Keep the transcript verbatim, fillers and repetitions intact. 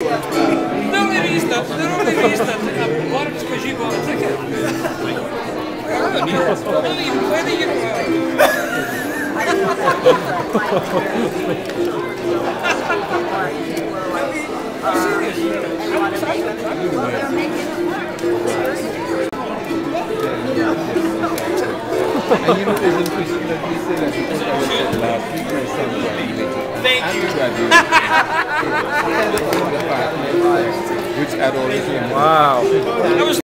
Não era isto, não era isto. Agora despejei com a seca. Ah, não é isso. Não é isso. Não é isso. Thank you. Which I don't really wow.